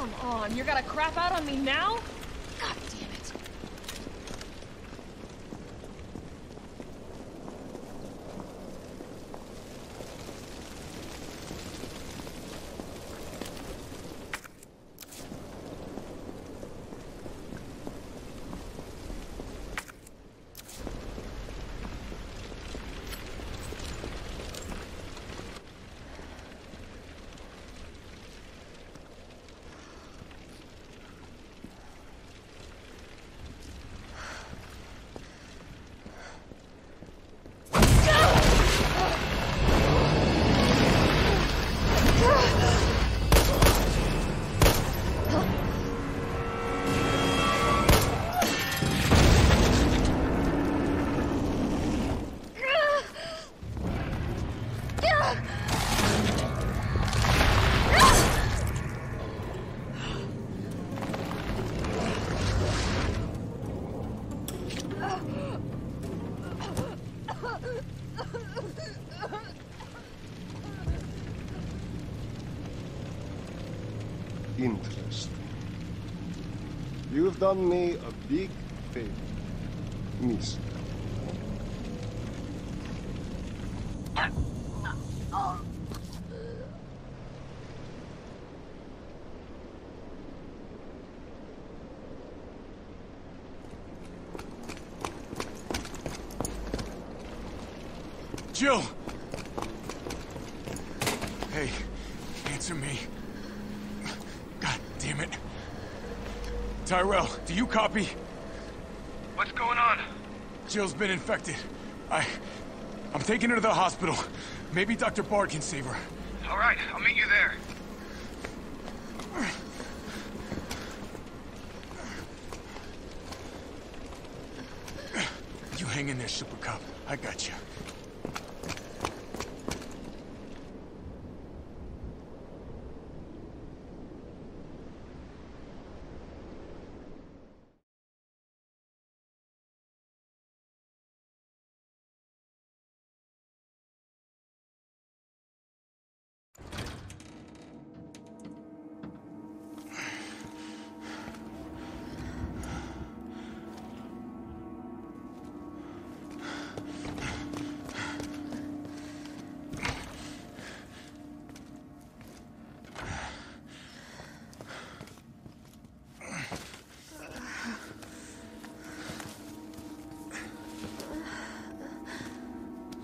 Come on, you're gonna crap out on me now? God damn it. Interesting. You've done me a big favor, miss. Jill! Hey, answer me. Damn it. Tyrell, do you copy? What's going on? Jill's been infected. I'm taking her to the hospital. Maybe Dr. Bard can save her. All right, I'll meet you there. You hang in there, Super Cop. I got you.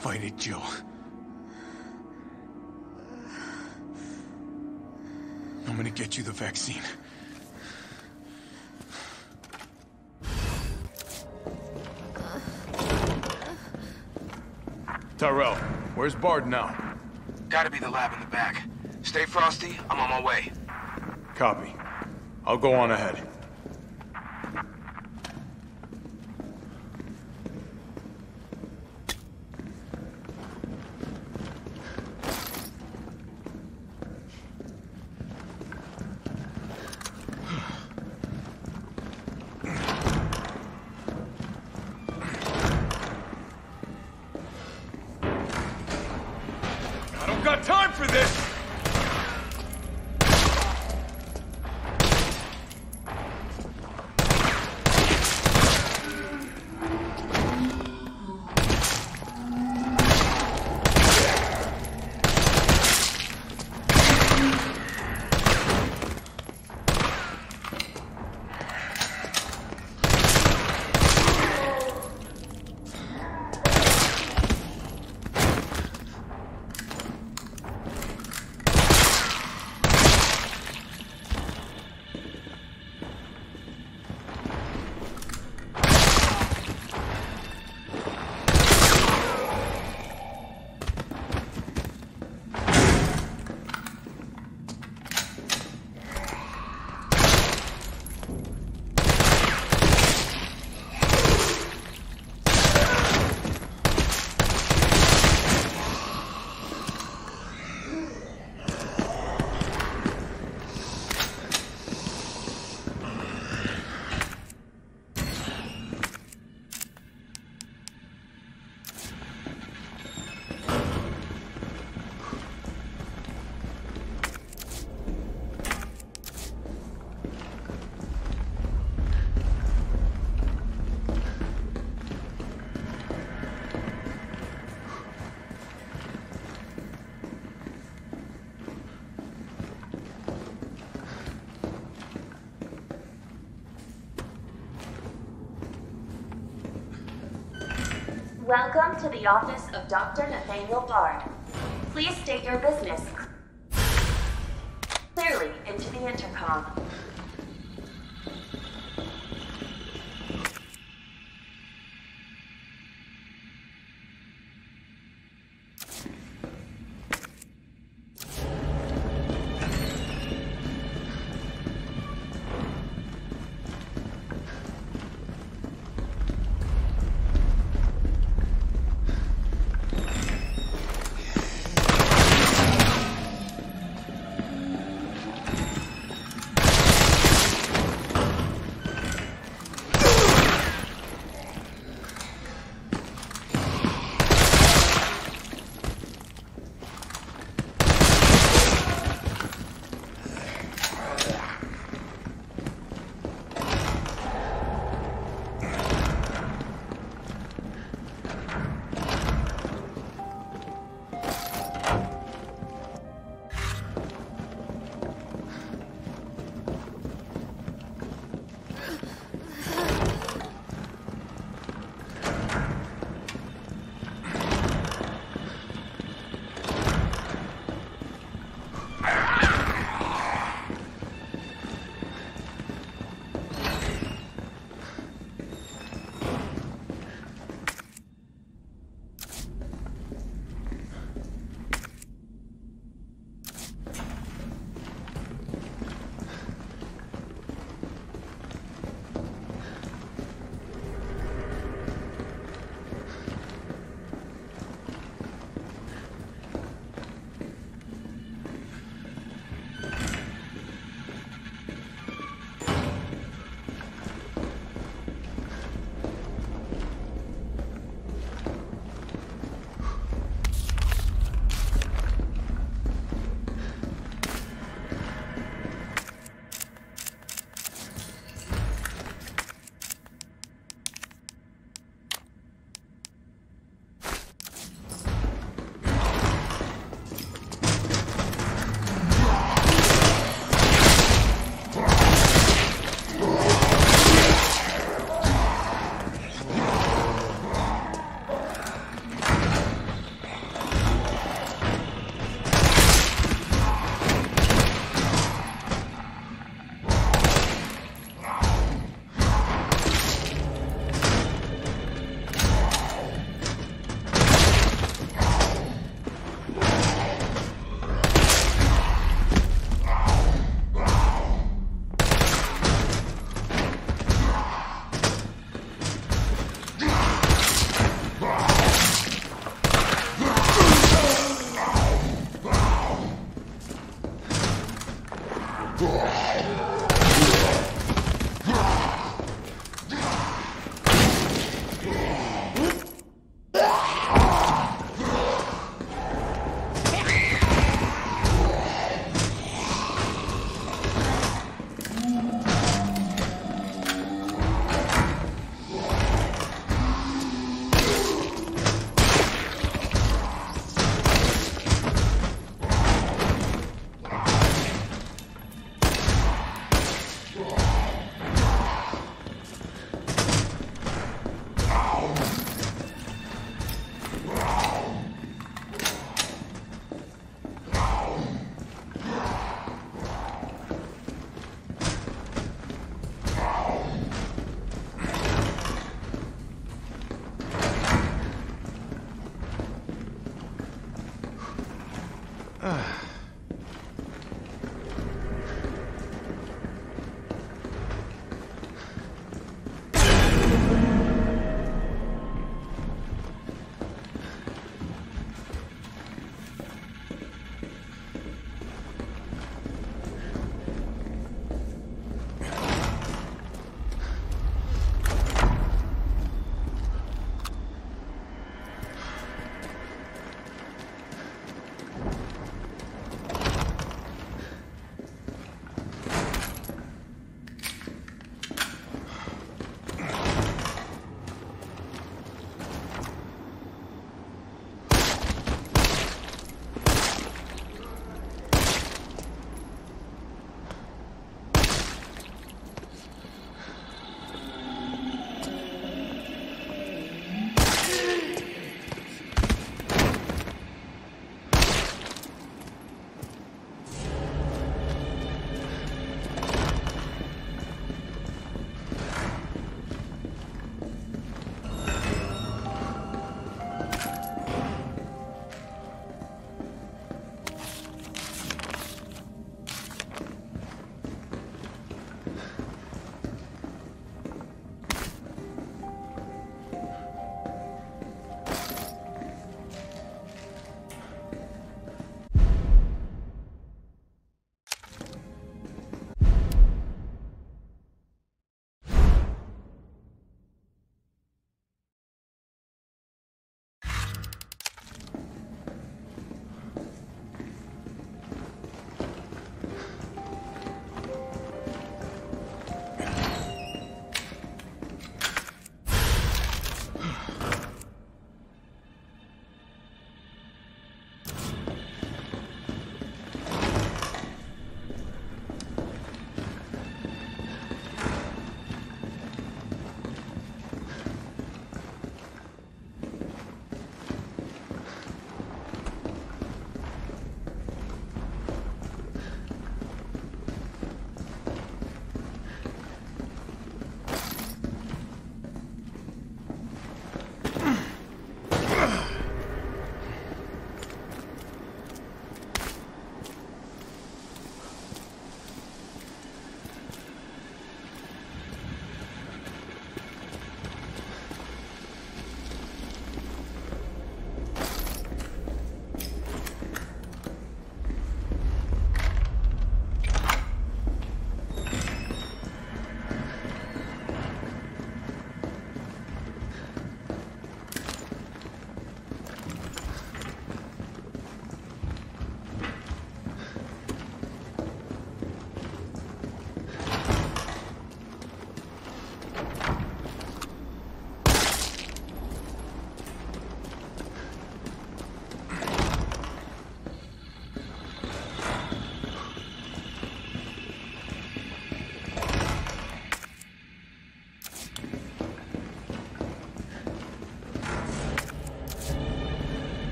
Fight it, Jill. I'm gonna get you the vaccine. Tyrell, where's Bard now? Gotta be the lab in the back. Stay frosty, I'm on my way. Copy. I'll go on ahead. Got time for this! Welcome to the office of Dr. Nathaniel Bard. Please state your business clearly into the intercom.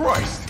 Christ!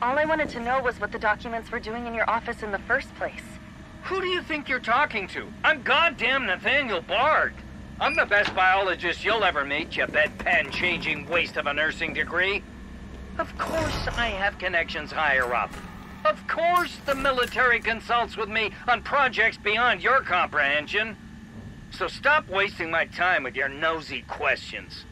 All I wanted to know was what the documents were doing in your office in the first place. Who do you think you're talking to? I'm goddamn Nathaniel Bard. I'm the best biologist you'll ever meet, you bedpan-changing waste of a nursing degree. Of course I have connections higher up. Of course the military consults with me on projects beyond your comprehension. So stop wasting my time with your nosy questions.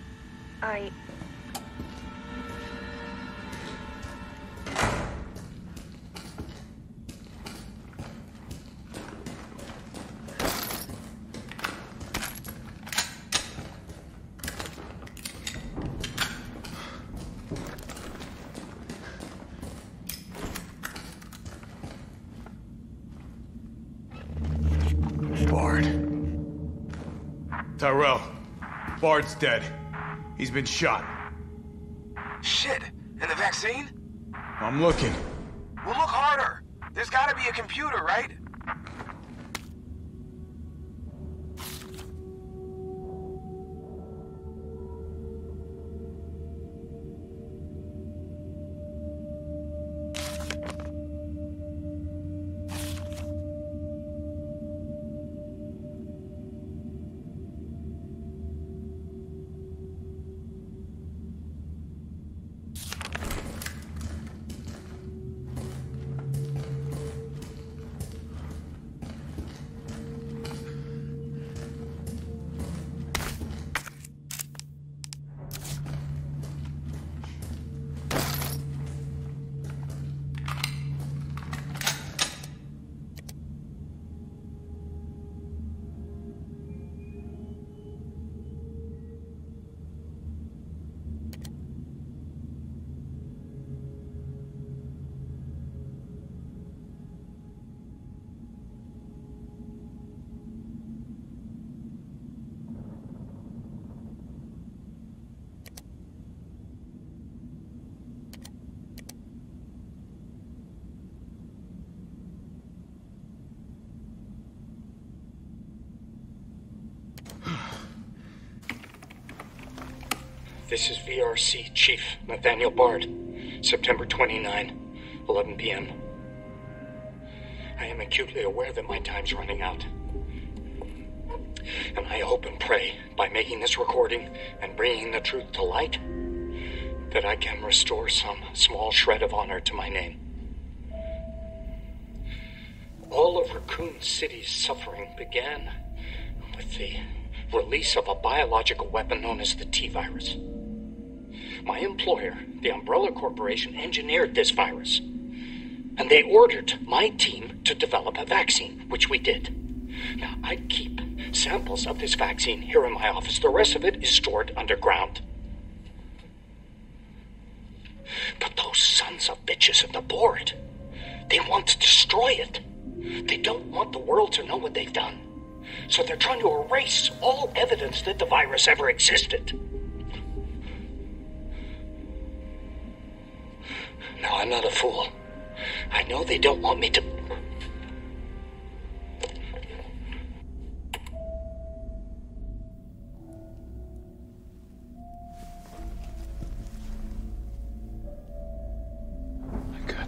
Tyrell, Bard's dead. He's been shot. Shit! And the vaccine? I'm looking. Well, look harder. There's gotta be a computer, right? This is VRC Chief Nathaniel Bard, September 29, 11 p.m. I am acutely aware that my time's running out. And I hope and pray, by making this recording and bringing the truth to light, that I can restore some small shred of honor to my name. All all of Raccoon City's suffering began with the release of a biological weapon known as the T-Virus. My employer, the Umbrella Corporation, engineered this virus, and they ordered my team to develop a vaccine, which we did. Now, I keep samples of this vaccine here in my office. The rest of it is stored underground. But those sons of bitches at the board, they want to destroy it. They don't want the world to know what they've done. So they're trying to erase all evidence that the virus ever existed. No, I'm not a fool. I know they don't want me to...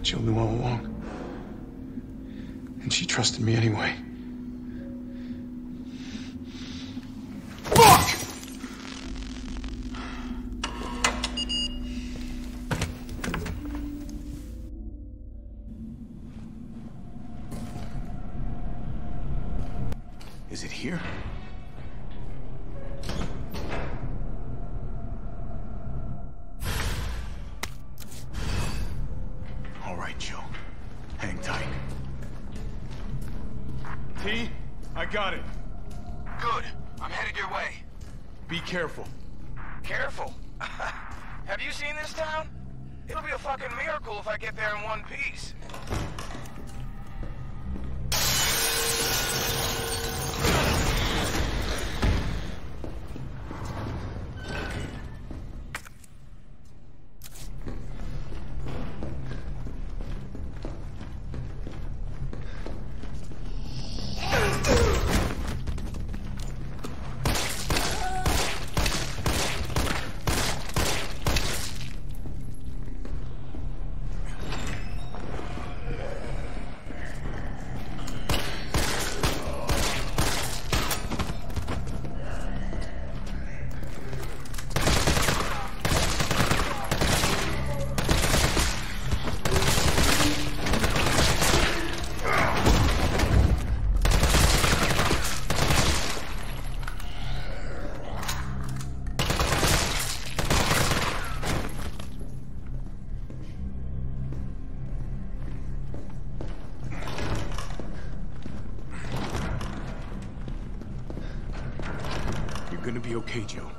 Jill knew all along. And she trusted me anyway. Fuck! Is it here? Got it. Good. I'm headed your way. Be careful. Careful? Have you seen this town? It'll be a fucking miracle if I get there in one piece. Gonna be okay, Jill.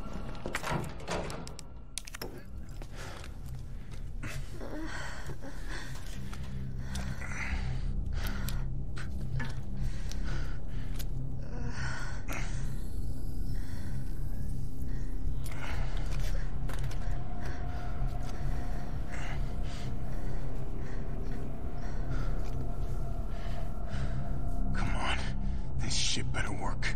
Come on, this shit better work.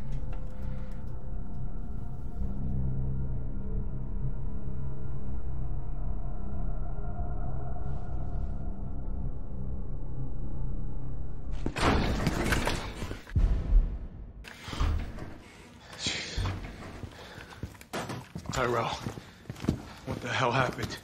Tyrell, what the hell happened?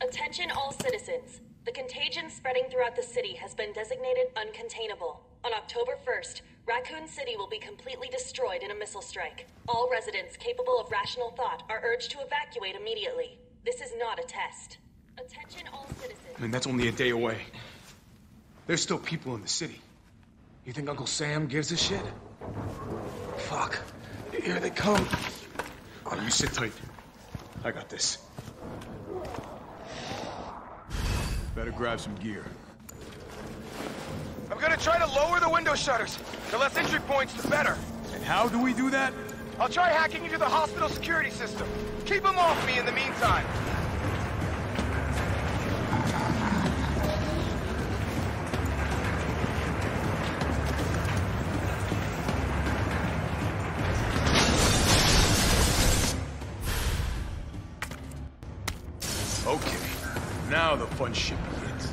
Attention all citizens. The contagion spreading throughout the city has been designated uncontainable. On October 1st, Raccoon City will be completely destroyed in a missile strike. All residents capable of rational thought are urged to evacuate immediately. This is not a test. Attention all citizens. I mean, that's only a day away. There's still people in the city. You think Uncle Sam gives a shit? Fuck. Here they come. Oh, you sit tight. I got this. Better grab some gear. I'm gonna try to lower the window shutters. The less entry points, the better. And how do we do that? I'll try hacking into the hospital security system. Keep them off me in the meantime. Okay, now the fun shit begins.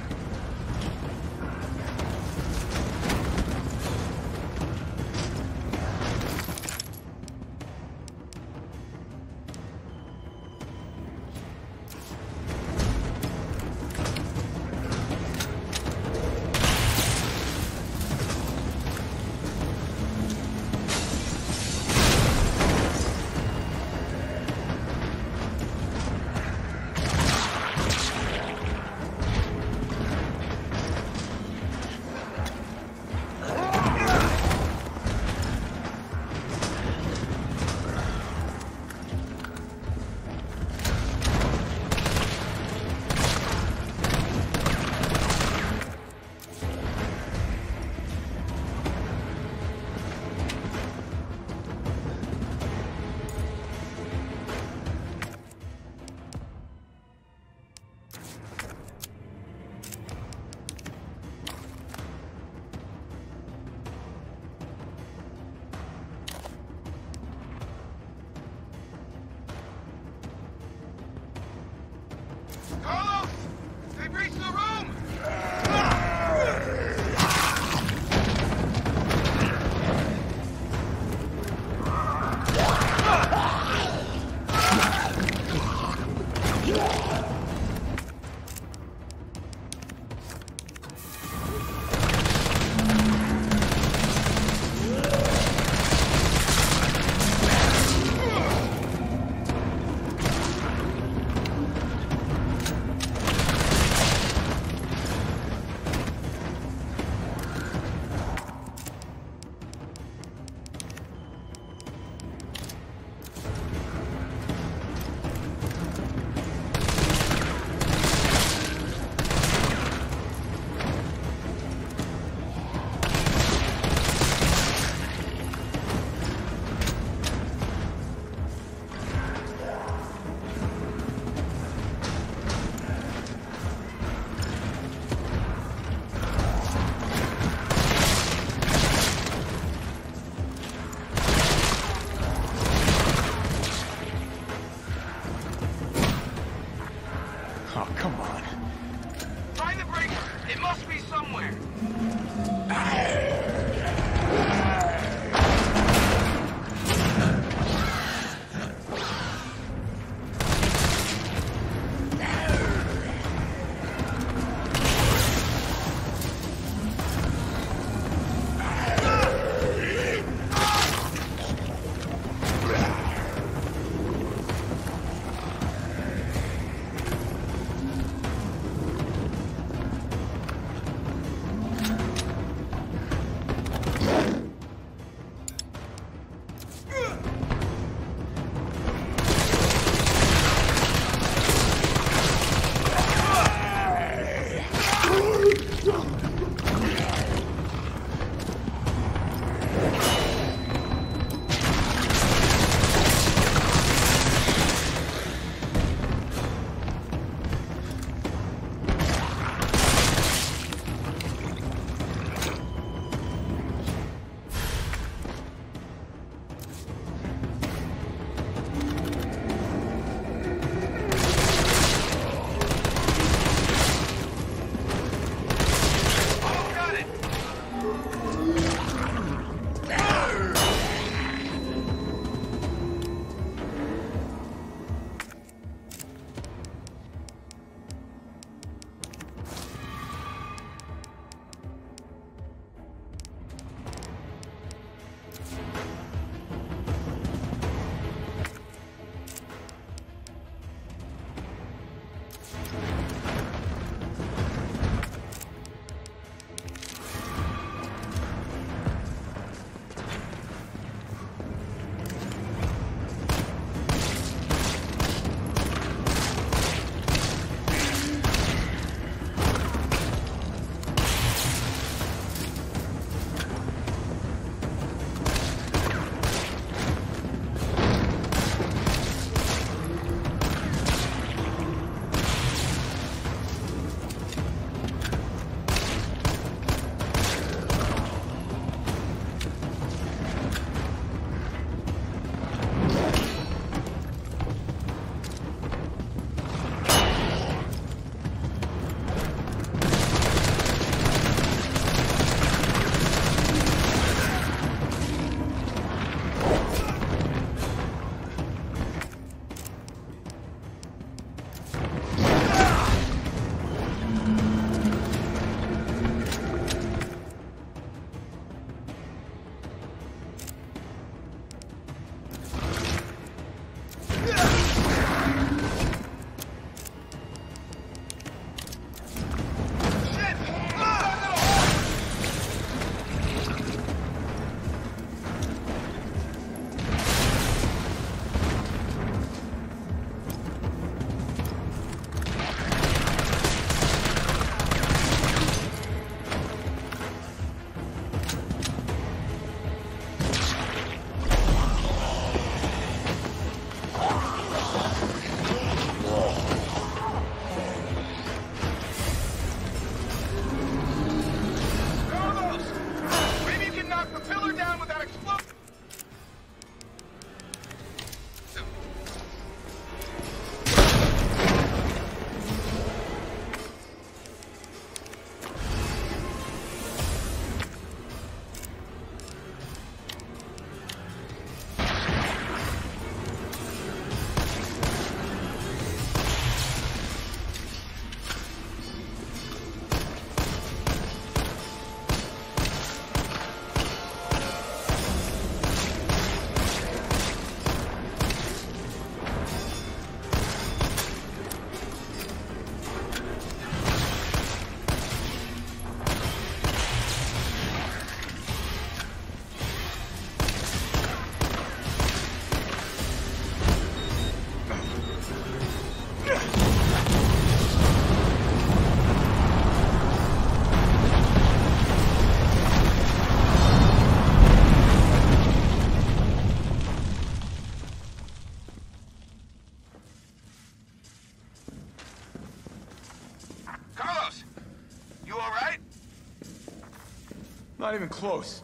Not even close.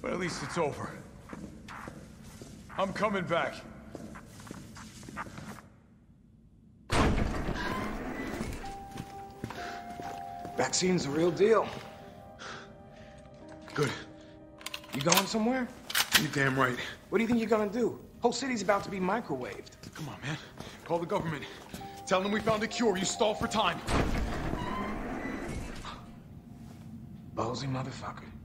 But at least it's over. I'm coming back. Vaccine's the real deal. Good. You going somewhere? You're damn right. What do you think you're gonna do? Whole city's about to be microwaved. Come on, man. Call the government. Tell them we found a cure. You stalled for time. Ballsy motherfucker.